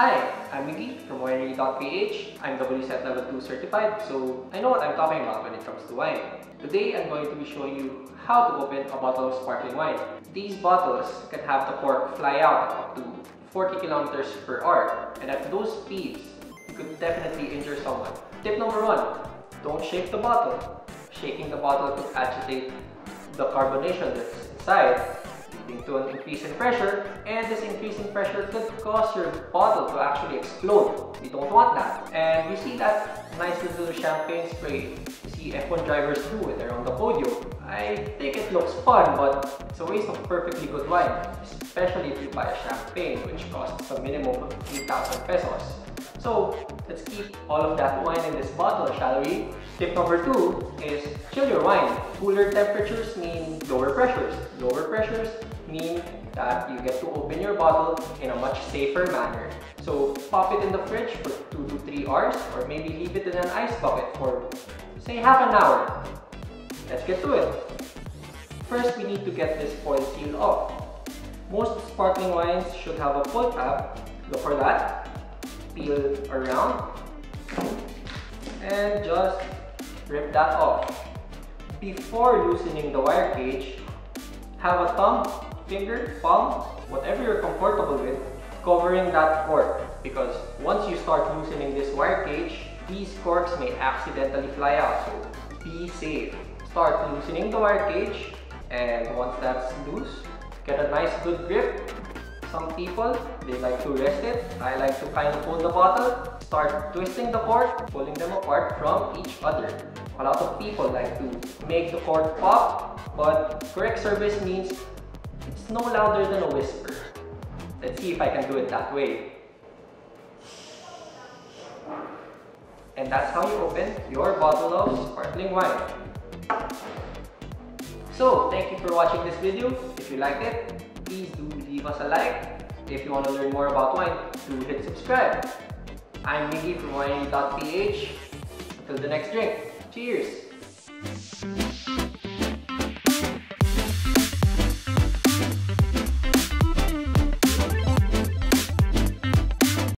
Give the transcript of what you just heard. Hi, I'm Miggy from winery.ph. I'm WSET Level 2 certified, so I know what I'm talking about when it comes to wine. Today, I'm going to be showing you how to open a bottle of sparkling wine. These bottles can have the cork fly out up to 40 kilometers per hour, and at those speeds, you could definitely injure someone. Tip number 1, don't shake the bottle. Shaking the bottle could agitate the carbonation that's inside, leading to an increase in pressure, and this increase in pressure could cause your bottle to actually explode. We don't want that. And you see that nice little champagne spray you see F1 drivers do when they're on the podium. I think it looks fun, but it's a waste of perfectly good wine, especially if you buy a champagne, which costs a minimum of 3,000 pesos. So let's keep all of that wine in this bottle, shall we? Tip number 2 is chill your wine. Cooler temperatures mean lower pressures. Lower pressures mean that you get to open your bottle in a much safer manner. So pop it in the fridge for 2 to 3 hours, or maybe leave it in an ice bucket for say half an hour. Let's get to it. First, we need to get this foil seal off. Most sparkling wines should have a pull tab. Look for that. Peel around and just rip that off. Before loosening the wire cage, have a thumb, finger, palm, whatever you're comfortable with, covering that cork, because once you start loosening this wire cage, these corks may accidentally fly out, so be safe. Start loosening the wire cage, and once that's loose, get a nice good grip. Some people, they like to rest it. I like to kind of hold the bottle, start twisting the cork, pulling them apart from each other. A lot of people like to make the cork pop, but correct service means it's no louder than a whisper. Let's see if I can do it that way. And that's how you open your bottle of sparkling wine. So, thank you for watching this video. If you liked it, please do leave us a like. If you want to learn more about wine, do hit subscribe. I'm Miggy from winery.ph. Until the next drink, cheers!